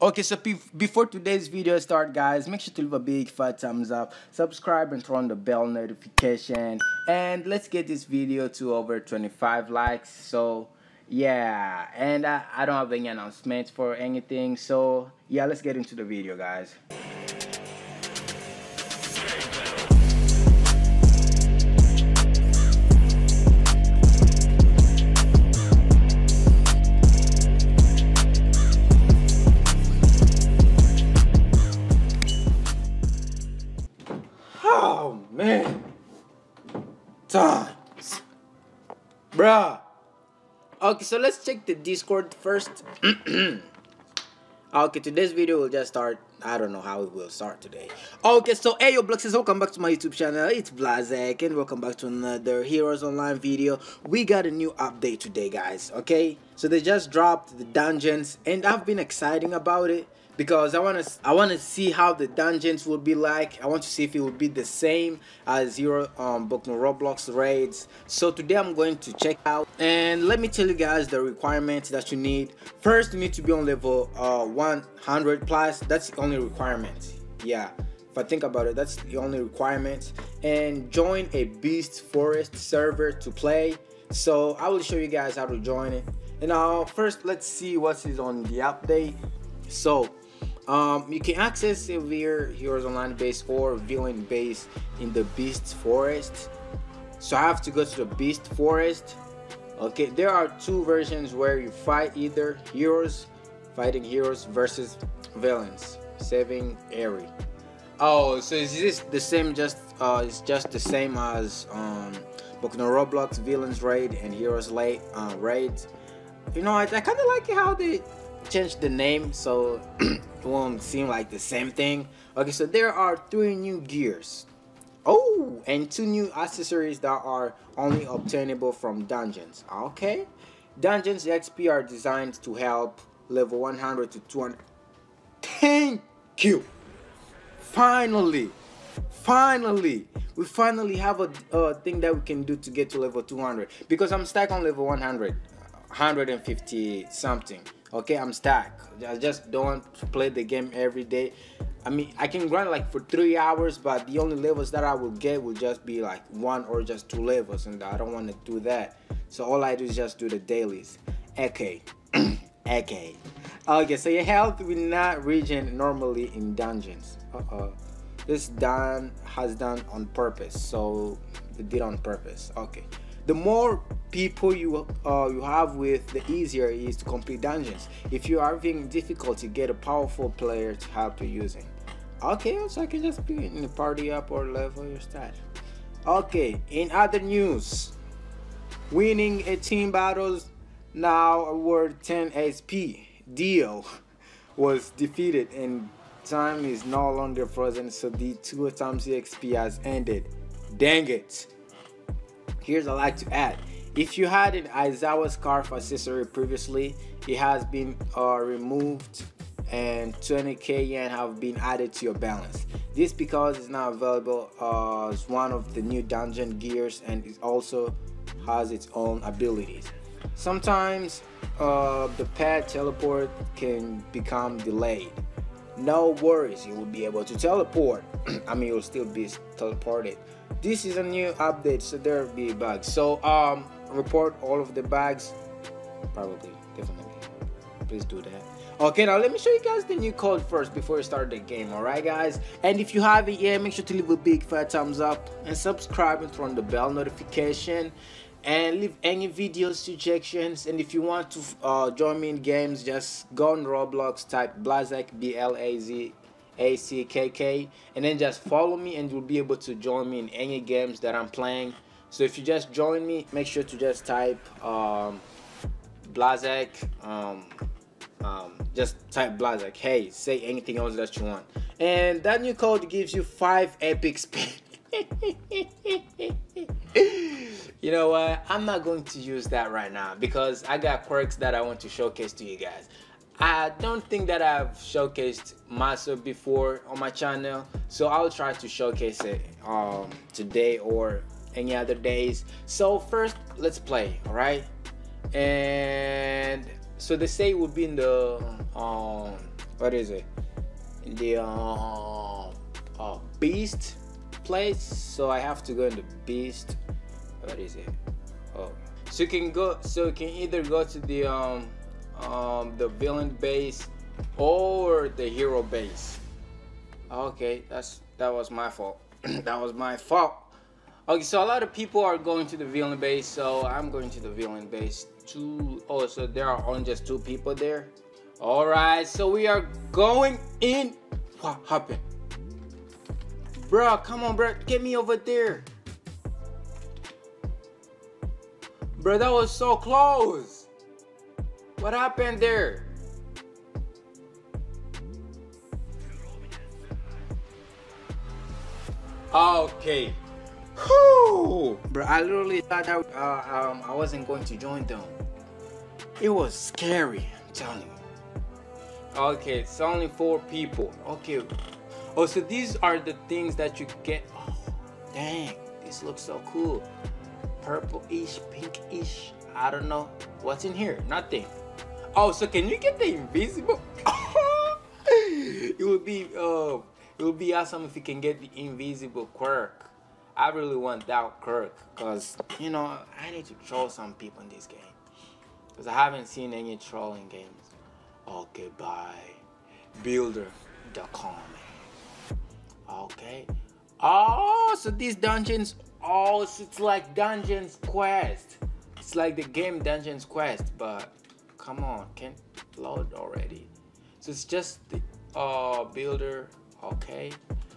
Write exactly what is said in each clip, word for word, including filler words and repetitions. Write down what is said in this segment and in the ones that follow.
Okay, so before today's video starts, guys, make sure to leave a big fat thumbs up, subscribe, and turn on the bell notification. And let's get this video to over twenty-five likes. So, yeah, and I, I don't have any announcements for anything. So, yeah, let's get into the video, guys. Man, times, bruh. Okay, so let's check the Discord first. Okay, today's video will just start. I don't know how it will start today. Okay, so hey, yo, Bloxes, welcome back to my YouTube channel. It's BlaZaCkk, and welcome back to another Heroes Online video. We got a new update today, guys. Okay, so they just dropped the dungeons, and I've been excited about it. Because I wanna, I wanna see how the dungeons will be like. I want to see if it will be the same as your um, Boku no Roblox raids. So today I'm going to check out. And let me tell you guys the requirements that you need. First, you need to be on level uh, one hundred plus. That's the only requirement. Yeah, if I think about it, that's the only requirement. And join a Beast Forest server to play. So I will show you guys how to join it. And now, uh, first, let's see what is on the update. So. Um, you can access severe Heroes Online base or villain base in the Beast Forest. So I have to go to the Beast Forest. Okay, there are two versions where you fight either heroes, fighting heroes versus villains, saving Eri. Oh, so is this the same? Just uh, it's just the same as um, Boku no Roblox villains raid and heroes late uh, raids. You know, I, I kind of like how they changed the name, so it won't seem like the same thing. Okay, so there are three new gears, oh, and two new accessories that are only obtainable from dungeons. Okay, dungeons X P are designed to help level one hundred to two hundred. Thank you. Finally, finally, we finally have a, a thing that we can do to get to level two hundred, because I'm stuck on level one hundred, one fifty something. Okay, I'm stuck. I just don't want to play the game every day. I mean, I can grind like for three hours, but the only levels that I will get will just be like one or just two levels, and I don't want to do that. So all I do is just do the dailies. Okay. Okay. Okay, so your health will not regen normally in dungeons. Uh-oh. This done has done on purpose. So they did on purpose. Okay. The more people you uh, you have with, the easier it is to complete dungeons. If you are having difficulty, get a powerful player to help you using. Okay, so I can just be in the party up or level your stat. Okay, in other news, winning eighteen battles now award ten H P. Dio was defeated and time is no longer frozen, so the two times X P has ended. Dang it. Here's I like to add, if you had an Aizawa scarf accessory previously, it has been uh, removed and twenty K yen have been added to your balance. This because it's now available uh, as one of the new dungeon gears, and it also has its own abilities. Sometimes uh, the pet teleport can become delayed. No worries, you will be able to teleport. I mean, you'll still be teleported. This is a new update, so there will be bugs. So um report all of the bugs, probably, definitely, please do that. Okay, now let me show you guys the new code first before you start the game. All right, guys, and if you haven't yet, make sure to leave a big fat thumbs up and subscribe and turn the bell notification, and leave any video suggestions. And if you want to uh join me in games, just go on Roblox, type BlaZaCkk, B L A Z A C K K, and then just follow me, and you'll be able to join me in any games that I'm playing. So if you just join me, make sure to just type um BlaZaCkk, um um just type BlaZaCkk. Hey, say anything else that you want, and that new code gives you five epic spins. You know what, I'm not going to use that right now, because I got quirks that I want to showcase to you guys. I don't think that I've showcased Maso before on my channel, so I'll try to showcase it um, today or any other days. So first, let's play, all right? And so they say it will be in the um, what is it, in the uh, uh, beast place. So I have to go in the beast. What is it? Oh, so you can go. So you can either go to the um, um the villain base or the hero base. Okay, that's that was my fault. That was my fault. Okay, so a lot of people are going to the villain base, so I'm going to the villain base too. Oh, so there are only just two people there. All right, so we are going in. What happened? Bro, come on, bro. Get me over there. Bro, that was so close. What happened there? Okay. Whew. Bro, I literally thought that uh, um, I wasn't going to join them. It was scary, I'm telling you. Okay, it's only four people. Okay. Oh, so these are the things that you get. Oh, dang. This looks so cool. Purple-ish, pink-ish. I don't know. What's in here? Nothing. Oh, so can you get the invisible? It would be, uh, it would be awesome if you can get the invisible quirk. I really want that quirk, because, you know, I need to troll some people in this game. Because I haven't seen any trolling games. Okay, bye. Builder, the comment. Okay. Oh, so these dungeons, oh, so it's like Dungeons Quest. It's like the game Dungeons Quest, but come on, can't load already. So it's just the uh, builder, okay.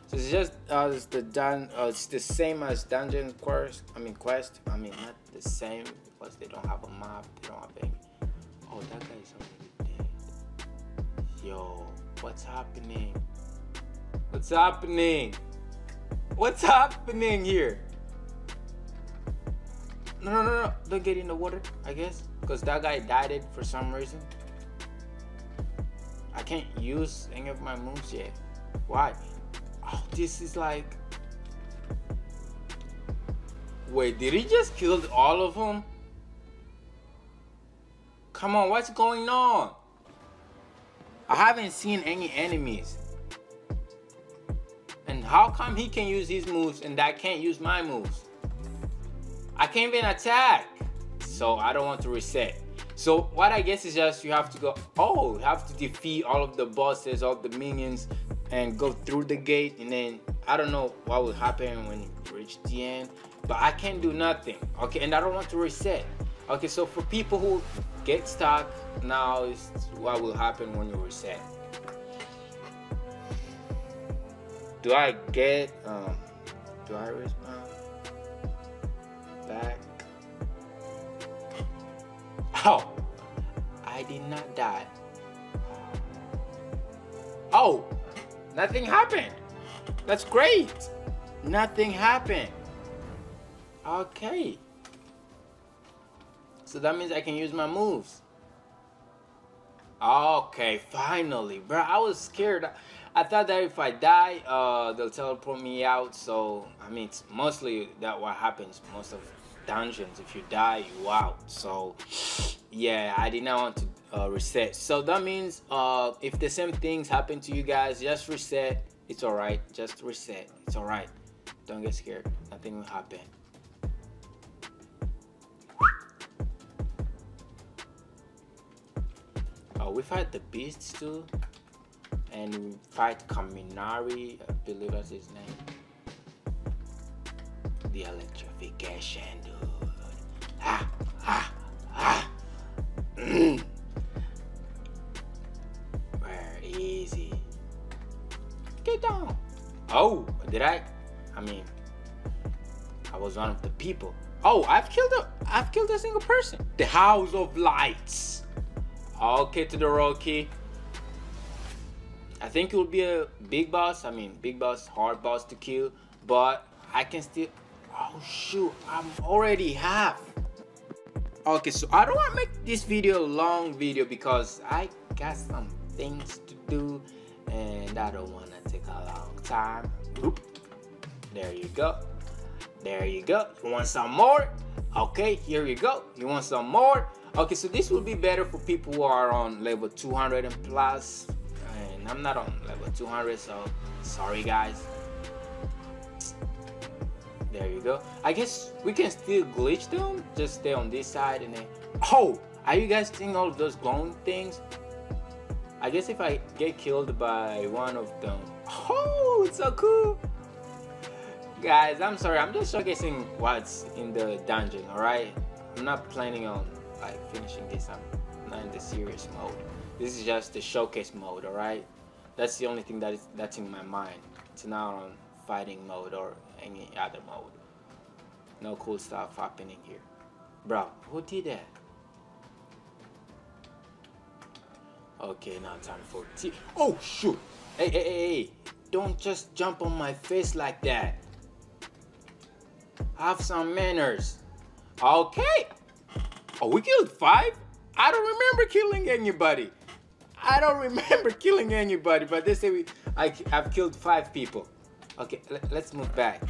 So it's just uh, it's the dun uh, it's the same as Dungeons Quest. I mean Quest. I mean not the same because they don't have a map. They don't have any. Oh, that guy is already dead. Yo, what's happening? What's happening? What's happening here? No, no, no, no! Don't get in the water. I guess because that guy died it for some reason. I can't use any of my moves yet. Why? Oh, this is like, wait, did he just kill all of them? Come on, what's going on? I haven't seen any enemies. And how come he can use his moves and I can't use my moves? I can't even attack. So I don't want to reset. So what I guess is just you have to go, oh, you have to defeat all of the bosses, all of the minions, and go through the gate, and then I don't know what will happen when you reach the end, but I can't do nothing. Okay, and I don't want to reset. Okay, so for people who get stuck, now is what will happen when you reset. Do I get um do I respond back? Oh, I did not die. Oh, nothing happened. That's great. Nothing happened. Okay. So that means I can use my moves. Okay, finally. Bro, I was scared. I thought that if I die, uh, they'll teleport me out. So, I mean, it's mostly that what happens. Most of dungeons, if you die, you out. So, yeah, I did not want to Uh, reset. So that means uh, if the same things happen to you guys, just reset. It's all right. Just reset. It's all right. Don't get scared. Nothing will happen. Uh, we fight the beasts too, and we fight Kaminari. I believe that's his name. The electrification, dude. Ah, ah, ah. Mm. Easy. Get down. Oh, did I? I mean, I was one of the people. Oh, I've killed a, I've killed a single person. The House of Lights. Okay, to the Rocky. I think it will be a big boss. I mean, big boss, hard boss to kill. But I can still. Oh shoot! I'm already half. Okay, so I don't want to make this video a long video because I got some things to do and I don't want to take a long time. Oop. There you go, there you go. You want some more? Okay, here you go. You want some more? Okay, so this will be better for people who are on level two hundred and plus, and and I'm not on level two hundred, so sorry guys. There you go. I guess we can still glitch them, just stay on this side and then... Oh! Are you guys seeing all of those glowing things? I guess if I get killed by one of them... Oh! It's so cool! Guys, I'm sorry, I'm just showcasing what's in the dungeon, alright? I'm not planning on like finishing this, I'm not in the serious mode. This is just the showcase mode, alright? That's the only thing that is, that's in my mind. It's not on fighting mode or any other mode. No cool stuff happening here. Bro, who did that? Okay, now time for tea. Oh shoot! Hey, hey, hey, hey! Don't just jump on my face like that. Have some manners. Okay. Oh, we killed five? I don't remember killing anybody. I don't remember killing anybody, but they say we, I, I've killed five people. Okay, let, let's move back.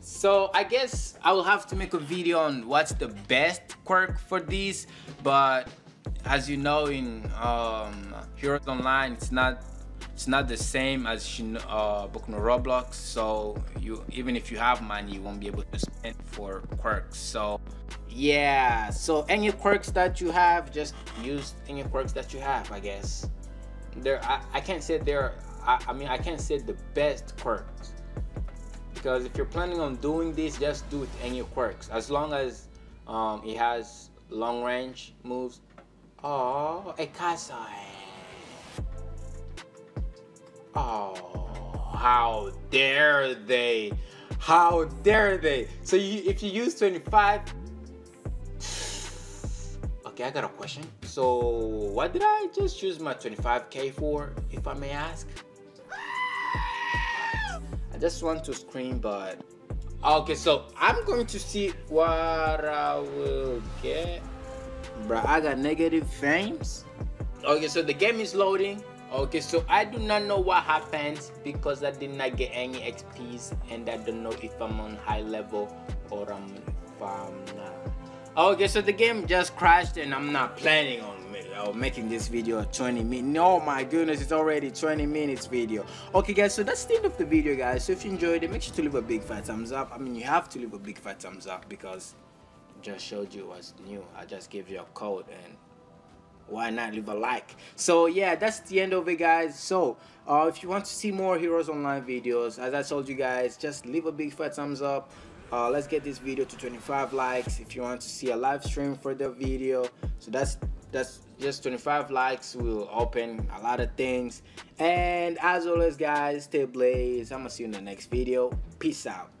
So I guess I will have to make a video on what's the best quirk for these, but as you know, in um, Heroes Online, it's not it's not the same as uh, Boku no Roblox. So you, even if you have money, you won't be able to spend for quirks. So yeah, so any quirks that you have, just use any quirks that you have. I guess there, I, I can't say there. I, I mean, I can't say the best quirks, because if you're planning on doing this, just do it any quirks as long as um, it has long range moves. Oh, a castle. Oh, how dare they? How dare they? So you, if you use twenty-five, okay, I got a question. So what did I just use my twenty-five K for, if I may ask? I just want to scream, but okay, so I'm going to see what I will get. Bruh, I got negative frames. Okay, so the game is loading. Okay, so I do not know what happens because I did not get any X Ps, and I don't know if I'm on high level or I'm, if I'm not. Okay, so the game just crashed, and I'm not planning on uh, making this video a twenty minutes. Oh my goodness, it's already twenty minutes video. Okay guys, so that's the end of the video guys. So if you enjoyed it, make sure to leave a big fat thumbs up. I mean, you have to leave a big fat thumbs up because I just showed you what's new. I just gave you a code, and why not leave a like? So yeah, that's the end of it guys. So uh, if you want to see more Heroes Online videos, as I told you guys, just leave a big fat thumbs up. Uh, let's get this video to twenty-five likes if you want to see a live stream for the video. So that's that's just twenty-five likes will open a lot of things. And as always guys, stay blaze. I'm gonna see you in the next video. Peace out.